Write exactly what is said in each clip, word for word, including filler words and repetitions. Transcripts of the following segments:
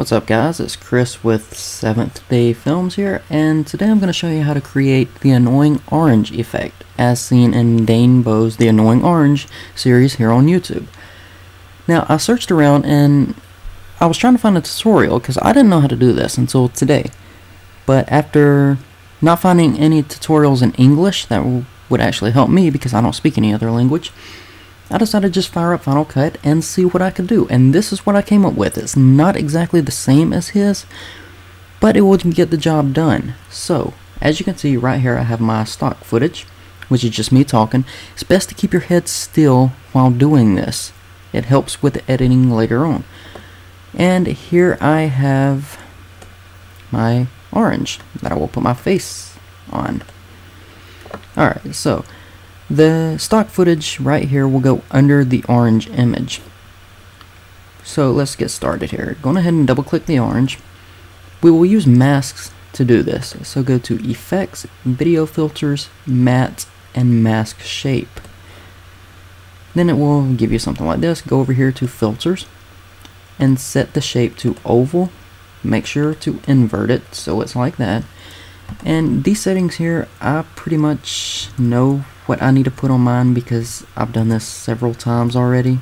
What's up guys, it's Chris with Seventh Day Films here, and today I'm going to show you how to create the Annoying Orange effect as seen in Dane Bowe's The Annoying Orange series here on YouTube. Now I searched around and I was trying to find a tutorial because I didn't know how to do this until today, but after not finding any tutorials in English that would actually help me because I don't speak any other language, I decided to just fire up Final Cut and see what I could do, and this is what I came up with. It's not exactly the same as his, but it will get the job done. So, as you can see right here, I have my stock footage, which is just me talking. It's best to keep your head still while doing this. It helps with the editing later on. And here I have my orange that I will put my face on. Alright, so the stock footage right here will go under the orange image. So let's get started here. Go ahead and double click the orange. We will use masks to do this. So go to Effects, Video Filters, Matte, and Mask Shape. Then it will give you something like this. Go over here to Filters and set the shape to oval. Make sure to invert it so it's like that. And these settings here, I pretty much know what I need to put on mine because I've done this several times already.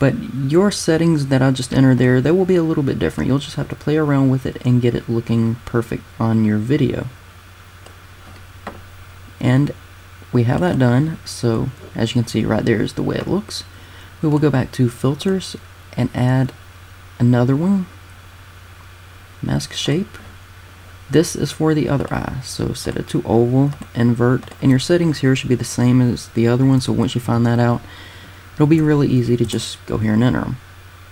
But your settings that I just entered there, they will be a little bit different. You'll just have to play around with it and get it looking perfect on your video. And we have that done. So as you can see right there is the way it looks. We will go back to filters and add another one. Mask shape. This is for the other eye, so set it to oval, invert, and your settings here should be the same as the other one, so once you find that out, it'll be really easy to just go here and enter them.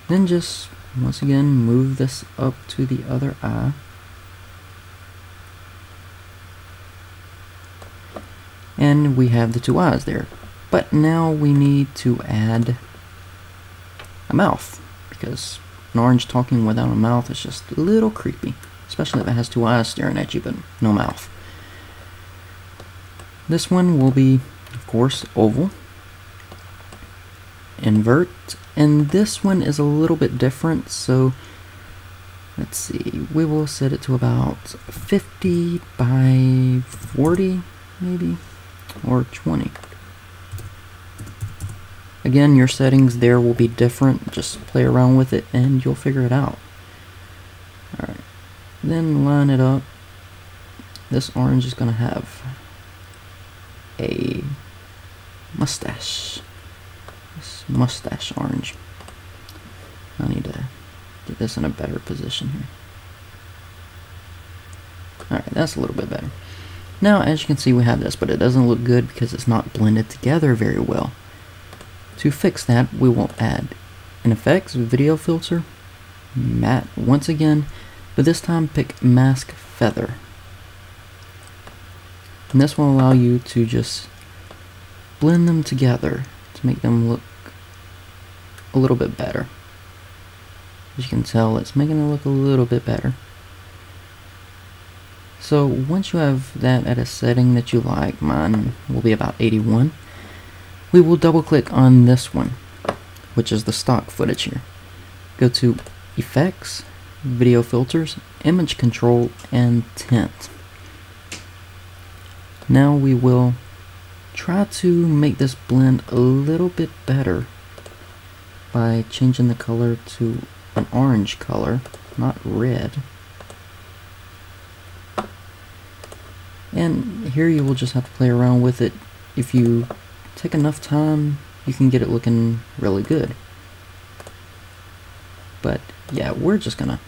Then just, once again, move this up to the other eye. And we have the two eyes there. But now we need to add a mouth, because an orange talking without a mouth is just a little creepy. Especially if it has two eyes staring at you, but no mouth. This one will be, of course, oval. Invert. And this one is a little bit different, so let's see. We will set it to about fifty by forty, maybe, or twenty. Again, your settings there will be different. Just play around with it, and you'll figure it out. All right. Then line it up. This orange is going to have a mustache. This mustache orange. I need to get this in a better position here. Alright, that's a little bit better. Now, as you can see, we have this, but it doesn't look good because it's not blended together very well. To fix that, we will add an effects, video filter, matte once again. But this time pick mask feather, and this will allow you to just blend them together to make them look a little bit better. As you can tell, it's making it look a little bit better. So once you have that at a setting that you like, mine will be about eighty-one, we will double click on this one, which is the stock footage here. Go to effects, video filters, image control, and tint. Now we will try to make this blend a little bit better by changing the color to an orange color, not red. And here you will just have to play around with it. If you take enough time, you can get it looking really good. But yeah, we're just gonna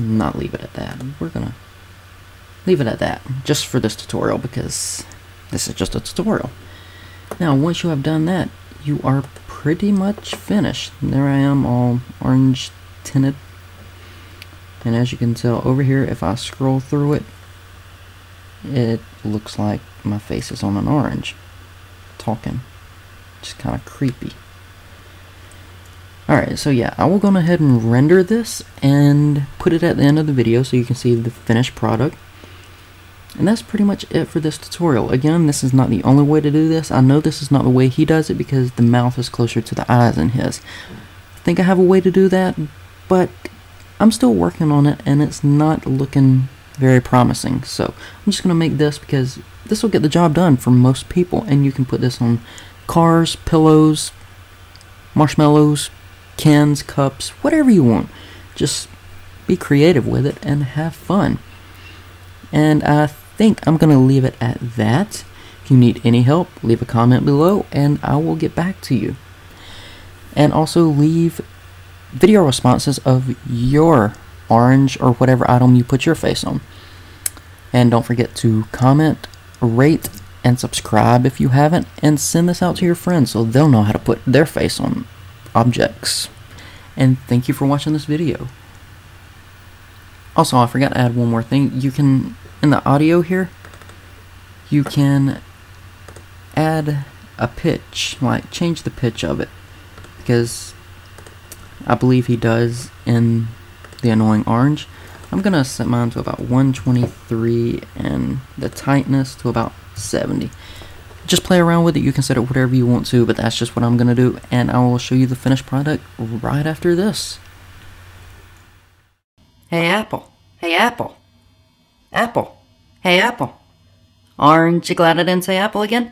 not leave it at that. We're gonna leave it at that just for this tutorial because this is just a tutorial. Now once you have done that, you are pretty much finished. And there I am, all orange tinted, and as you can tell over here, if I scroll through it, it looks like my face is on an orange talking, just kind of creepy. Alright, so yeah, I will go ahead and render this and put it at the end of the video so you can see the finished product. And that's pretty much it for this tutorial. Again, this is not the only way to do this. I know this is not the way he does it because the mouth is closer to the eyes in his. think I have a way to do that, but I'm still working on it and it's not looking very promising. So I'm just going to make this because this will get the job done for most people, and you can put this on cars, pillows, marshmallows, cans, cups, whatever you want. Just be creative with it and have fun. And I think I'm going to leave it at that. If you need any help, leave a comment below and I will get back to you. And also leave video responses of your orange or whatever item you put your face on. And don't forget to comment, rate, and subscribe if you haven't, and send this out to your friends so they'll know how to put their face on objects. And thank you for watching this video. Also, I forgot to add one more thing. You can, in the audio here, you can add a pitch, like change the pitch of it, because I believe he does in The Annoying Orange. I'm gonna set mine to about one twenty-three and the tightness to about seventy. Just play around with it. You can set it whatever you want to, but that's just what I'm gonna do, and I will show you the finished product right after this. Hey Apple, hey Apple, Apple, hey Apple. Orange, you glad I didn't say Apple again?